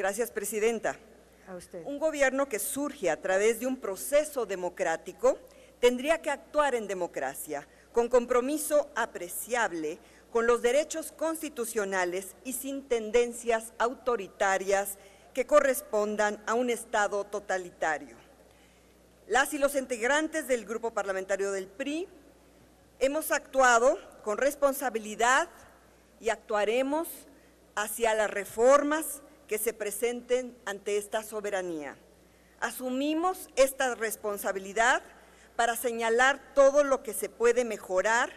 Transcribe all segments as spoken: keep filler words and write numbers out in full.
Gracias, presidenta. A usted. Un gobierno que surge a través de un proceso democrático tendría que actuar en democracia, con compromiso apreciable, con los derechos constitucionales y sin tendencias autoritarias que correspondan a un Estado totalitario. Las y los integrantes del Grupo Parlamentario del P R I hemos actuado con responsabilidad y actuaremos hacia las reformas que se presenten ante esta soberanía. Asumimos esta responsabilidad para señalar todo lo que se puede mejorar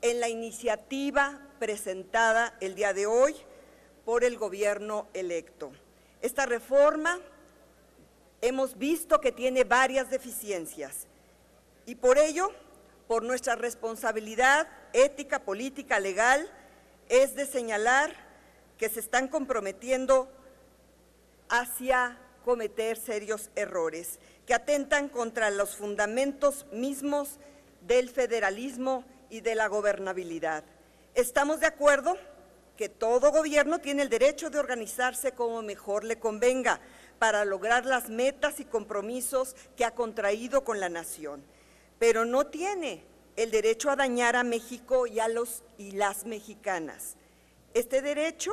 en la iniciativa presentada el día de hoy por el gobierno electo. Esta reforma hemos visto que tiene varias deficiencias y por ello, por nuestra responsabilidad ética, política, legal, es de señalar que se están comprometiendo hacia cometer serios errores que atentan contra los fundamentos mismos del federalismo y de la gobernabilidad. Estamos de acuerdo que todo gobierno tiene el derecho de organizarse como mejor le convenga para lograr las metas y compromisos que ha contraído con la nación, pero no tiene el derecho a dañar a México y a los y las mexicanas. Este derecho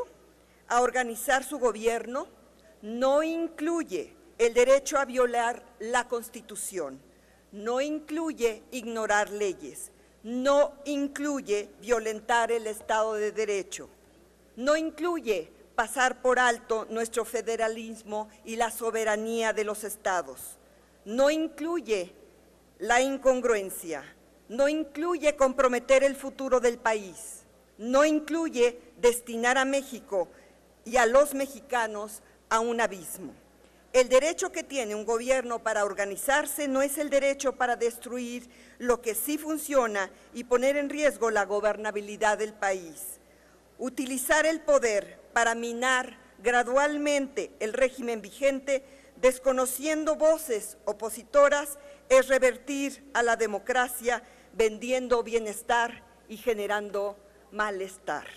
a organizar su gobierno no incluye el derecho a violar la Constitución, no incluye ignorar leyes, no incluye violentar el Estado de Derecho, no incluye pasar por alto nuestro federalismo y la soberanía de los estados, no incluye la incongruencia, no incluye comprometer el futuro del país, no incluye destinar a México y a los mexicanos a un abismo. El derecho que tiene un gobierno para organizarse no es el derecho para destruir lo que sí funciona y poner en riesgo la gobernabilidad del país. Utilizar el poder para minar gradualmente el régimen vigente, desconociendo voces opositoras, es revertir a la democracia, vendiendo bienestar y generando malestar.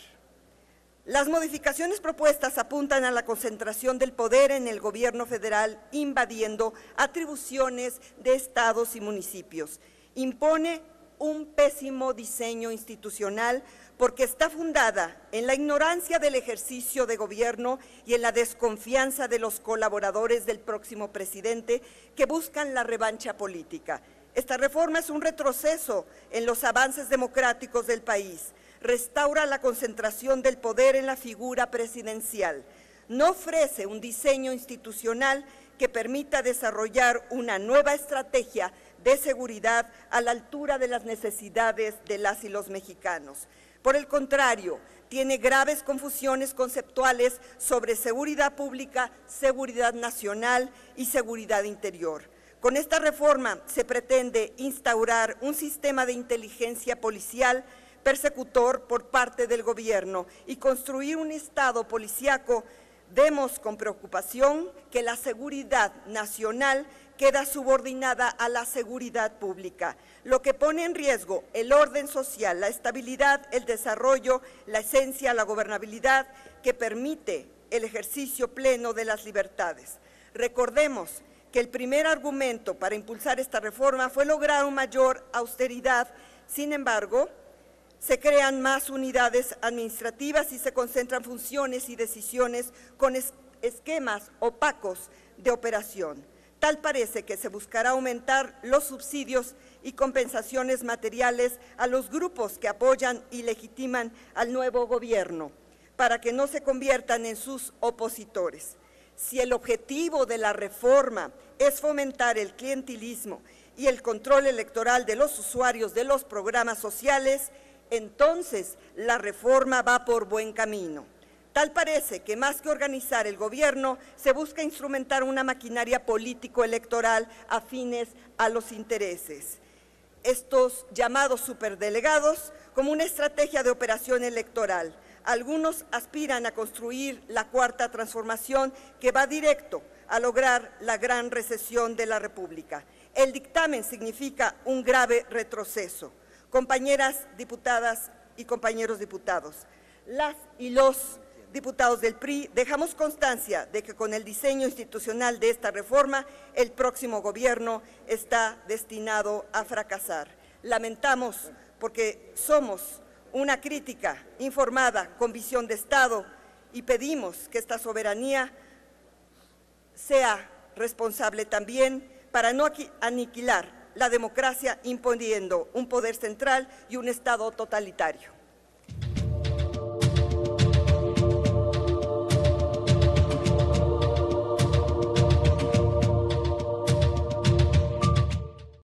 Las modificaciones propuestas apuntan a la concentración del poder en el gobierno federal, invadiendo atribuciones de estados y municipios. Impone un pésimo diseño institucional porque está fundada en la ignorancia del ejercicio de gobierno y en la desconfianza de los colaboradores del próximo presidente que buscan la revancha política. Esta reforma es un retroceso en los avances democráticos del país. Restaura la concentración del poder en la figura presidencial. No ofrece un diseño institucional que permita desarrollar una nueva estrategia de seguridad a la altura de las necesidades de las y los mexicanos. Por el contrario, tiene graves confusiones conceptuales sobre seguridad pública, seguridad nacional y seguridad interior. Con esta reforma se pretende instaurar un sistema de inteligencia policial persecutor por parte del gobierno y construir un Estado policíaco. Vemos con preocupación que la seguridad nacional queda subordinada a la seguridad pública, lo que pone en riesgo el orden social, la estabilidad, el desarrollo, la esencia, la gobernabilidad que permite el ejercicio pleno de las libertades. Recordemos que el primer argumento para impulsar esta reforma fue lograr una mayor austeridad. Sin embargo, se crean más unidades administrativas y se concentran funciones y decisiones con esquemas opacos de operación. Tal parece que se buscará aumentar los subsidios y compensaciones materiales a los grupos que apoyan y legitiman al nuevo gobierno, para que no se conviertan en sus opositores. Si el objetivo de la reforma es fomentar el clientelismo y el control electoral de los usuarios de los programas sociales, entonces, la reforma va por buen camino. Tal parece que más que organizar el gobierno, se busca instrumentar una maquinaria político-electoral afines a los intereses. Estos llamados superdelegados como una estrategia de operación electoral. Algunos aspiran a construir la cuarta transformación que va directo a lograr la gran recesión de la República. El dictamen significa un grave retroceso. Compañeras diputadas y compañeros diputados, las y los diputados del P R I, dejamos constancia de que con el diseño institucional de esta reforma, el próximo gobierno está destinado a fracasar. Lamentamos, porque somos una crítica informada con visión de Estado y pedimos que esta soberanía sea responsable también para no aniquilar la democracia imponiendo un poder central y un Estado totalitario.